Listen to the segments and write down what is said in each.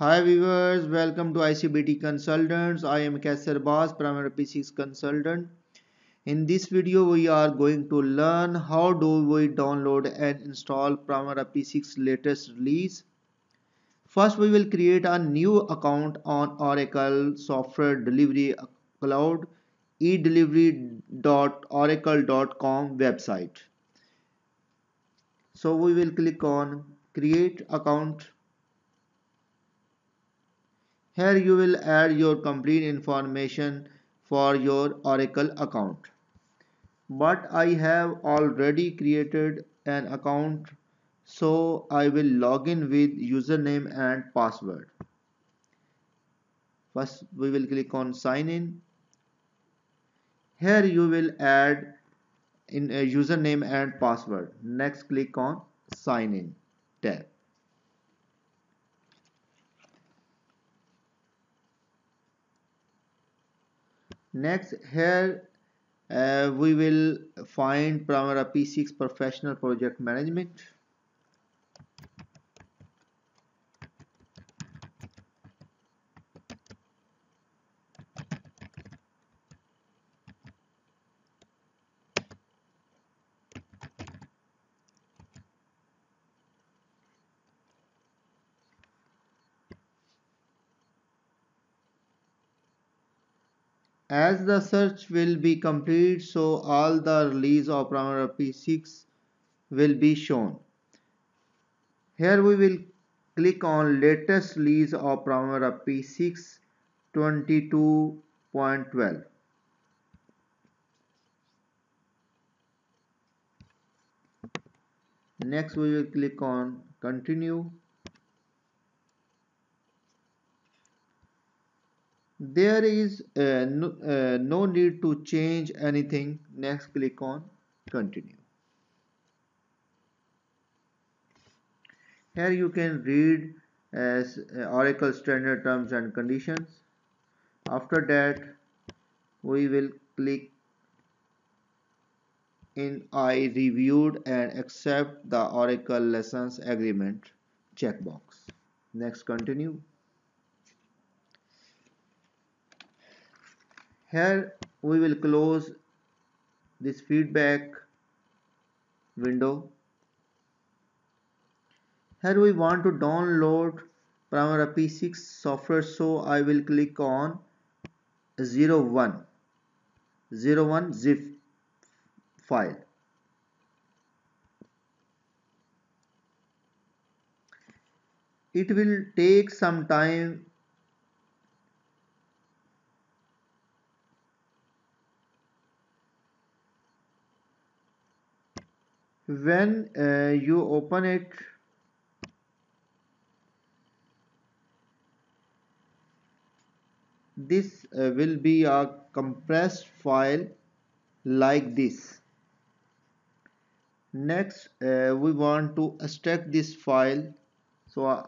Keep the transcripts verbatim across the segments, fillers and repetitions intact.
Hi viewers, welcome to I C B T Consultants. I am Qaisar Abbas, Primavera P six consultant. In this video, we are going to learn how do we download and install Primavera P six latest release. First, we will create a new account on Oracle Software Delivery Cloud e delivery dot oracle dot com website. So we will click on create account. Here you will add your complete information for your Oracle account. But I have already created an account, so I will log in with username and password. First we will click on sign in. Here you will add in a username and password. Next click on sign in tab. Next, here uh, we will find Primavera P six Professional Project Management. As the search will be complete, so all the release of Primavera P six will be shown. Here we will click on latest release of Primavera P six twenty-two point twelve. Next we will click on continue. There is uh, no, uh, no need to change anything. Next click on continue. Here you can read as Oracle standard terms and conditions. After that we will click in I reviewed and accept the Oracle license agreement checkbox. Next continue. Here we will close this feedback window. Here we want to download Primavera P six software, so I will click on zero one zero one zip file. It will take some time. When uh, you open it, this uh, will be a compressed file like this. Next uh, we want to extract this file, so uh,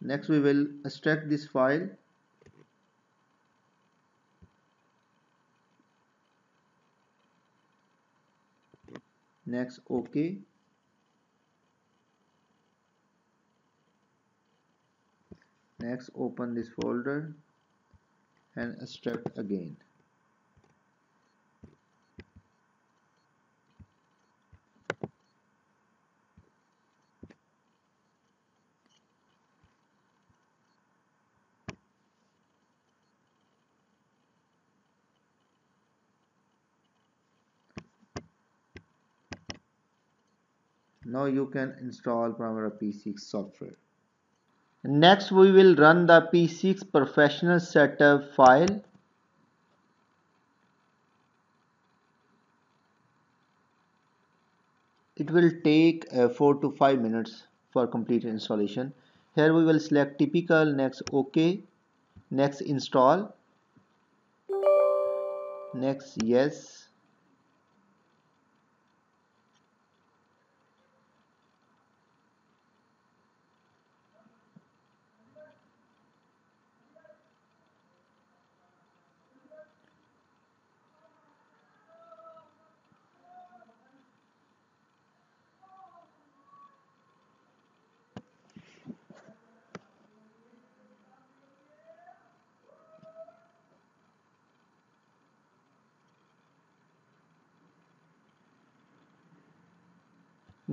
next we will extract this file. Next OK. Next open this folder and extract again. Now you can install Primavera P six software. Next we will run the P six professional setup file. It will take uh, four to five minutes for complete installation. Here we will select typical, next OK, next install, next yes.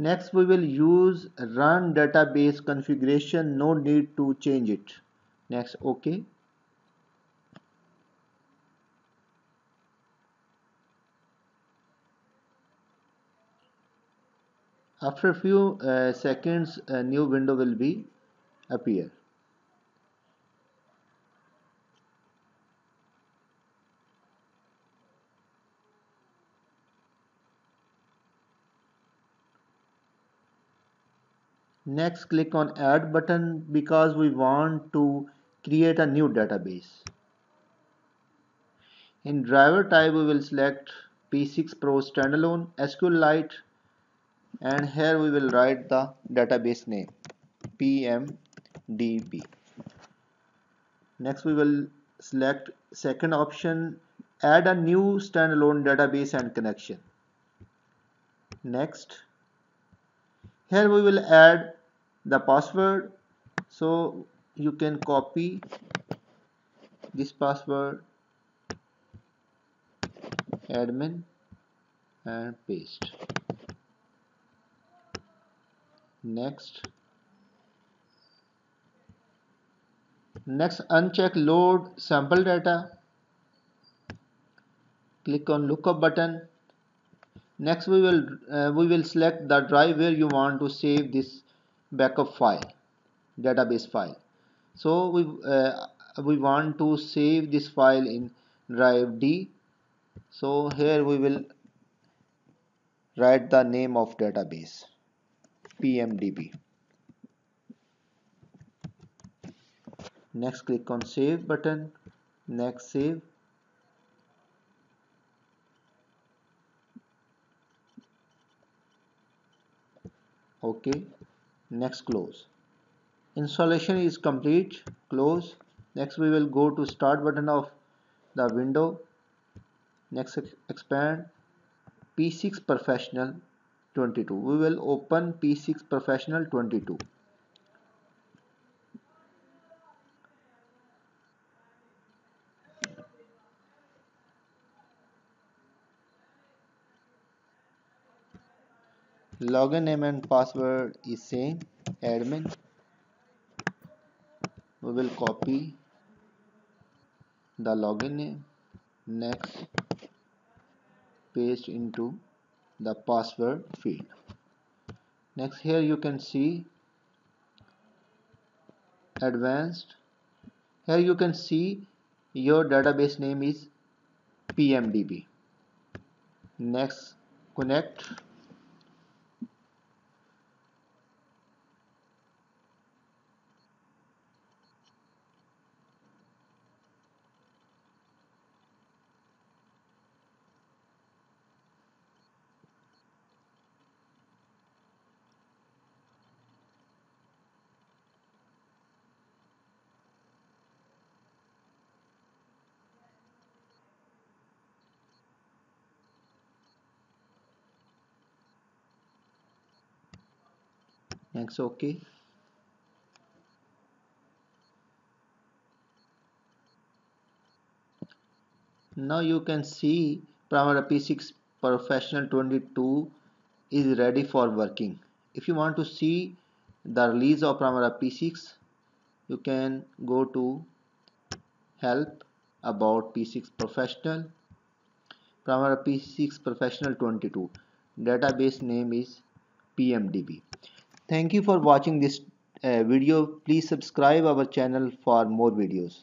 Next, we will use run database configuration, no need to change it. Next, OK. After a few uh, seconds, a new window will be appear. Next, click on add button because we want to create a new database. In driver type, we will select P six Pro Standalone SQLite, and here we will write the database name P M D B. Next, we will select second option, add a new standalone database and connection. Next, here we will add the password, so you can copy this password admin and paste. Next. Next, uncheck load sample data. Click on lookup button. Next, we will uh, we will select the drive where you want to save this backup file, database file. So we uh, we want to save this file in drive D. So here we will write the name of database P M D B. Next, click on save button. Next, save. OK. Next, close. Installation is complete. Close. Next, we will go to start button of the window. Next, expand P six Professional twenty-two. We will open P six Professional twenty-two. Login name and password is same, admin. We will copy the login name. Next, paste into the password field. Next, here you can see advanced. Here you can see your database name is P M D B. Next, connect. Next, OK. Now you can see Primavera P six Professional twenty-two is ready for working. If you want to see the release of Primavera P six, you can go to help about P six Professional. Primavera P six Professional twenty-two. Database name is P M D B. Thank you for watching this uh, video. Please subscribe our channel for more videos.